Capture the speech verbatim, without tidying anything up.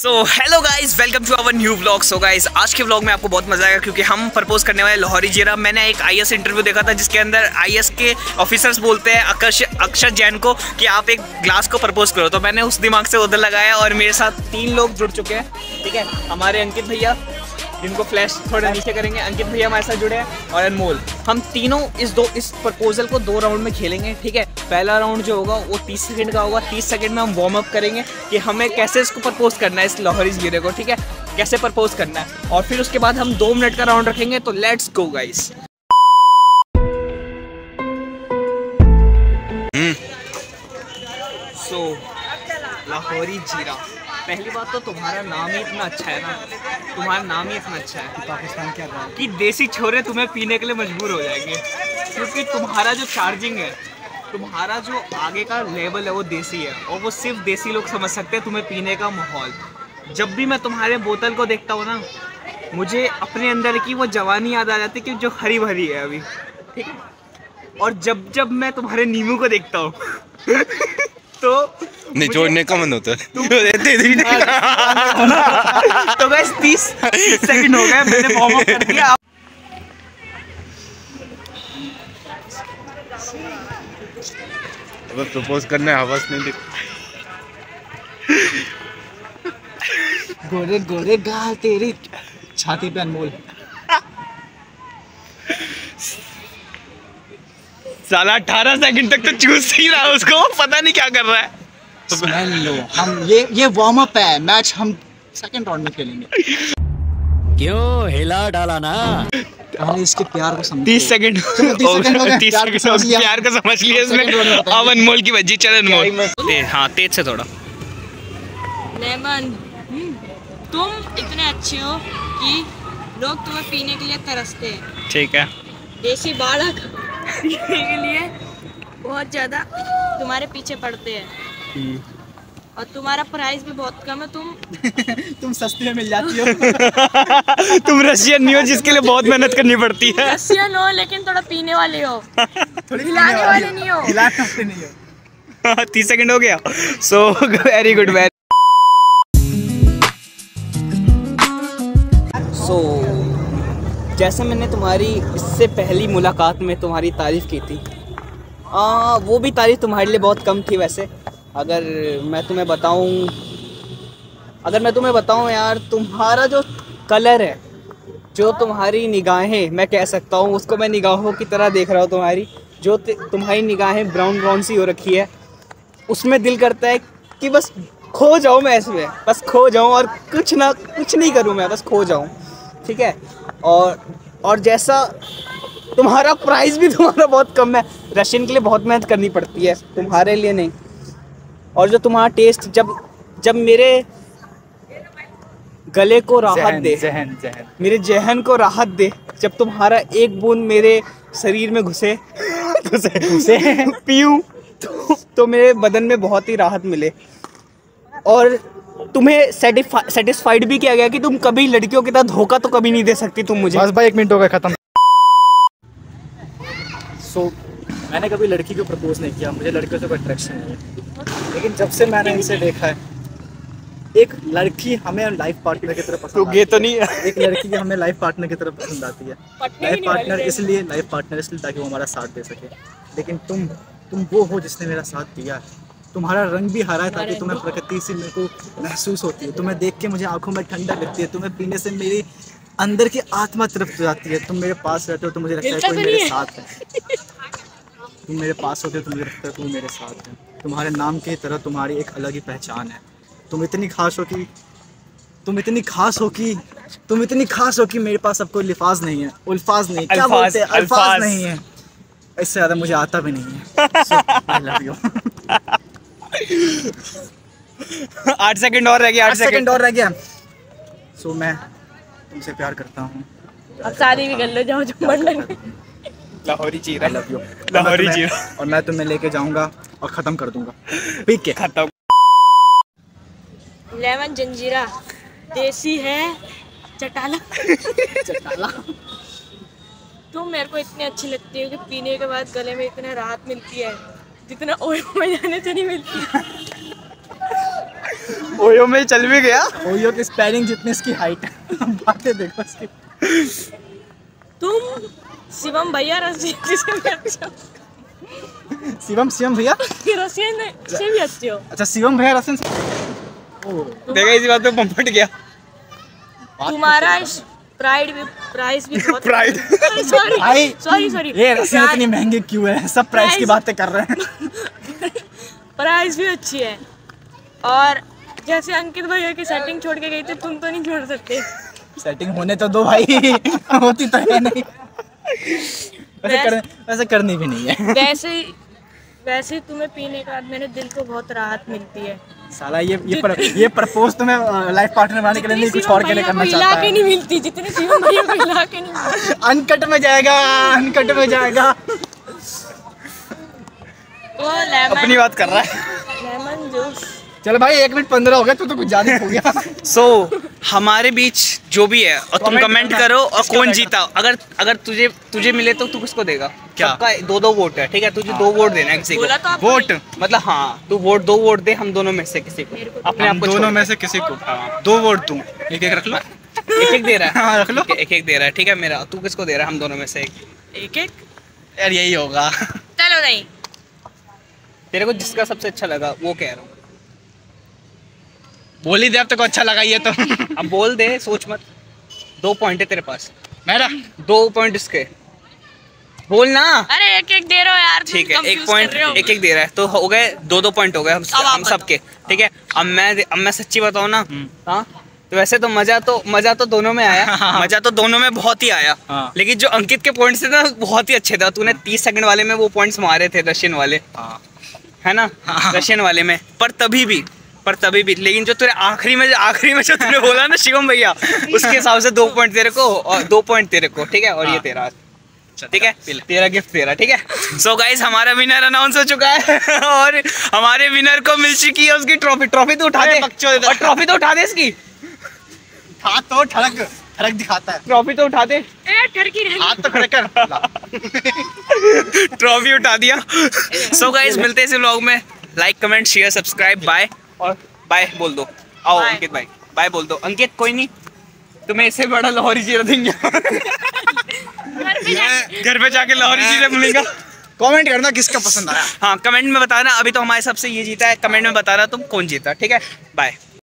So hello guys, welcome to our new vlog. So guys, आज के vlog में आपको बहुत मजा आएगा क्योंकि हम प्रपोज करने वाले लाहौरी जीरा। मैंने एक आईएएस इंटरव्यू देखा था जिसके अंदर आईएएस के ऑफिसर्स बोलते हैं अक्षर जैन को कि आप एक ग्लास को प्रपोज करो, तो मैंने उस दिमाग से उधर लगाया और मेरे साथ तीन लोग जुड़ चुके हैं। ठीक है, हमारे अंकित भैया जिनको फ्लैश थोड़ा नीचे करेंगे, अंकित भैया हमारे साथ जुड़े हैं और अनमोल। हम तीनों इस दो इस प्रपोजल को दो राउंड में खेलेंगे। ठीक है, पहला राउंड जो होगा वो तीस सेकंड का होगा। तीस सेकंड में हम वार्म अप करेंगे कि हमें कैसे इसको प्रपोज करना है, इस लाहौरी जीरे को। ठीक है, कैसे प्रपोज करना है, और फिर उसके बाद हम दो मिनट का राउंड रखेंगे। तो let's go guys. So Lahori Zeera, पहली बात तो तुम्हारा नाम ही इतना अच्छा है ना, तुम्हारा नाम ही इतना अच्छा है कि पाकिस्तान क्या रहा है कि देसी छोरे तुम्हें पीने के लिए मजबूर हो जाएंगे, क्योंकि तुम्हारा जो चार्जिंग है, तुम्हारा जो आगे का लेवल है वो देसी है, और वो सिर्फ देसी लोग समझ सकते हैं तुम्हें पीने का माहौल। जब भी मैं तुम्हारे बोतल को देखता हूँ ना, मुझे अपने अंदर की वो जवानी याद आ जाती है कि जो हरी भरी है अभी। ठीक है, और जब जब मैं तुम्हारे नींबू को देखता हूँ तो निचोड़ने का मन होता है। तो गाइस तीस सेकंड हो गए, मैंने वार्म अप कर दिया। अब प्रपोज करने आवाज नहीं दिख। गोरे गोरे गाल तेरी छाती पे अनमोल। साला अठारह सेकंड तक तो चूस ही रहा, उसको पता नहीं क्या कर रहा है। स्मेल लो, हम ये ये वार्म अप है, मैच हम सेकंड राउंड में खेलेंगे। क्यों हिला डाला ना, हमने इसके प्यार को समझ तीस सेकंड प्यार को समझ लिया इसमें। अब अनमोल की बज्जी। चल अनमोल, हाँ तेज से थोड़ा। लेमन, तुम इतने अच्छे हो कि लोग तुम्हें पीने के लिए तरसते हैं। ठीक है, देसी बालक के लिए बहुत ज्यादा तुम्हारे पीछे पड़ते हैं, और तुम्हारा प्राइस भी बहुत कम है। तुम तुम सस्ते में मिल जाती हो। तुम रशियन नहीं हो जिसके लिए बहुत मेहनत करनी पड़ती है। रशियन हो लेकिन थोड़ा पीने वाले हो, हिलाने वाले नहीं हो, हिला सकते नहीं हो। तीस सेकंड हो गया। So very good man. So जैसे मैंने तुम्हारी इससे पहली मुलाकात में तुम्हारी तारीफ़ की थी, आ, वो भी तारीफ़ तुम्हारे लिए बहुत कम थी। वैसे अगर मैं तुम्हें बताऊं अगर मैं तुम्हें बताऊं यार, तुम्हारा जो कलर है, जो तुम्हारी निगाहें, मैं कह सकता हूं उसको मैं निगाहों की तरह देख रहा हूं तुम्हारी, जो तुम्हारी निगाहें ब्राउन ब्राउन सी हो रखी है, उसमें दिल करता है कि बस खो जाऊँ मैं इसमें, बस खो जाऊँ और कुछ ना कुछ नहीं करूँ मैं, बस खो जाऊँ। ठीक है, और और जैसा तुम्हारा प्राइस भी तुम्हारा बहुत कम है, रशियन के लिए बहुत मेहनत करनी पड़ती है, तुम्हारे लिए नहीं। और जो तुम्हारा टेस्ट, जब जब मेरे गले को राहत दे, जहन जहन मेरे जहन को राहत दे, जब तुम्हारा एक बूंद मेरे शरीर में घुसे घुसे पीऊँ तो, तो मेरे बदन में बहुत ही राहत मिले। और तुम्हें सेटिस्फाइड भी किया गया कि तुम कभी लड़कियों के साथ धोखा तो कभी नहीं दे सकती तुम मुझे। बस भाई एक मिनट हो गया, खत्म। सो so, मैंने कभी लड़की को प्रपोज नहीं किया, मुझे लड़कियों से कोई अट्रैक्शन नहीं है, लेकिन जब से मैंने इसे देखा है, एक लड़की हमें लाइफ पार्टनर की तरह पसंद आती है। तो नहीं एक लड़की हमें लाइफ पार्टनर की तरह पसंद आती है। लाइफ पार्टनर इसलिए लाइफ पार्टनर इसलिए ताकि वो हमारा साथ दे सके, लेकिन तुम तुम वो हो जिसने मेरा साथ दिया। तुम्हारा रंग भी हरा है ताकि तुम्हें प्रकृति से मेरे को महसूस होती है, तुम्हें देख के मुझे आंखों में ठंडा लगती है, तुम्हें पीने से मेरी अंदर की आत्मा तृप्त हो जाती है। तुम मेरे पास रहते हो तो मुझे लगता है कोई मेरे साथ है, तुम मेरे पास होते हो तो मुझे लगता है कोई मेरे साथ है। तुम्हारे नाम की तरह तुम्हारी एक अलग ही पहचान है। तुम इतनी खास हो कि तुम इतनी खास हो कि तुम इतनी खास हो कि मेरे पास अब कोई लिफाज नहीं है, उल्फाज नहीं, क्या बोलते हैं, अल्फाज नहीं है, इससे ज़्यादा मुझे आता भी नहीं है। आठ सेकंड और रह गया, आठ सेकंड और रह गया। सो so, मैं तुमसे प्यार करता हूँ। अब शादी भी कर लो, जाओ जो मन लगे। लाहौरी जीरा, लाहौरी जीरा, और मैं तुम्हें लेके जाऊंगा और खत्म कर दूंगा। ठीक है, खत्म। लेमन जंजीरा, देसी है चटाला। चटाला, तुम मेरे को इतनी अच्छी लगती हो कि पीने के बाद गले में इतना राहत मिलती है जितना और में जाने से नहीं मिलती। ओयो में चल भी गया। ओयो की स्पैनिंग जितनी इसकी हाइट है। बातें देखो इसकी। तुम शिवम भैया शिवम शिवम भैया अच्छे हो। अच्छा शिवम भैया रसन देखा इसी बात में पम्पट गया। तुम्हारा प्राइड भी प्राइस भी बहुत प्राइड सॉरी सॉरी सॉरी ये रसियां इतनी महंगी क्यों है? सब प्राइस की बातें कर रहे हैं। प्राइस भी अच्छी है और जैसे अंकित भैया की सेटिंग छोड़ के गई थी तुम तो नहीं छोड़ सकते। सेटिंग होने तो दो भाई। होती तो है नहीं वैसे कर, वैसे करनी भी नहीं है। वैसे वैसे तुम्हें पीने के बाद मेरे दिल को बहुत राहत मिलती है। साला ये ये पर, ये प्रपोज तुम्हें लाइफ पार्टनर बनाने के लिए नहीं कुछ और के लिए करना चाहता है। नहीं मिलती जितने शिवम भैया को हिला के नहीं मिलती। अनकट में जाएगा अनकट में जाएगा। ओ लेमन अपनी बात कर रहा है। लेमन जूस चल भाई एक मिनट पंद्रह हो गया तू तो कुछ ज्यादा हो गया। सो so, हमारे बीच जो भी है और तुम कमेंट करो और कौन जीता। अगर अगर तुझे तुझे मिले तो तू किसको देगा? क्या सबका दो दो वोट है ठीक है। तुझे हाँ। दो वोट देना है किसी को। तो वोट मतलब हाँ तू वोट दो वोट दे हम दोनों में से किसी को। अपने आप दोनों में से किसी को दो वोट दूँ। एक एक रख लो। एक एक दे रहा है रख लो। एक एक दे रहा है ठीक है मेरा। तू किसको दे रहा है हम दोनों में से? एक एक यार यही होगा। चलो नहीं तेरे को जिसका सबसे अच्छा लगा वो कह रहा हूँ। बोल ही दे अब तक तो अच्छा लगा ये तो। अब बोल दे सोच मत। दो पॉइंट है तेरे पास। मेरा दो पॉइंट इसके। बोल ना। अरे एक एक दे रहे हो यार। ठीक है एक पॉइंट एक एक दे रहा है तो हो गए दो दो पॉइंट हो गए हम हम सबके ठीक है। अब मैं अब मैं सच्ची बताऊँ ना हाँ तो वैसे तो मजा तो मजा तो दोनों में आया। मजा तो दोनों में बहुत ही आया हाँ। लेकिन जो अंकित के पॉइंट्स थे ना बहुत ही अच्छे थे। तूने तीस सेकंड वाले में वो पॉइंट्स मारे थे रशियन वाले है ना रशियन वाले में। पर तभी भी पर तभी भी लेकिन जो तेरे आखिरी में आखिरी में जो तूने बोला ना शिवम भैया उसके हिसाब से दो पॉइंट तेरे को और दो पॉइंट तेरे को ठीक है। और ये तेरा ठीक है तेरा गिफ्ट तेरा ठीक है। सो गाइस हमारा विनर अनाउंस हो चुका है और हमारे विनर को मिल चुकी है उसकी ट्रॉफी। ट्रॉफी तो उठा दे और ट्रॉफी तो उठा दे इसकी तो ठड़क ठड़क दिखाता है। ट्रॉफी तो उठा दे हाथ तो खड़े कर ट्रॉफी उठा दिया। सो गाइस मिलते हैं इस व्लॉग में। Like comment share subscribe bye और बाय बोल दो। आओ अंकित भाई बाय बोल दो। अंकित कोई नहीं तुम्हें इससे बड़ा लाहौरी जीरा देंगे। घर पे जाके लाहौरी जीरा मिलेगा। कमेंट करना किसका पसंद आया हाँ कमेंट में बताना। अभी तो हमारे सबसे ये जीता है। कमेंट में बताना तुम कौन जीता ठीक है। बाय।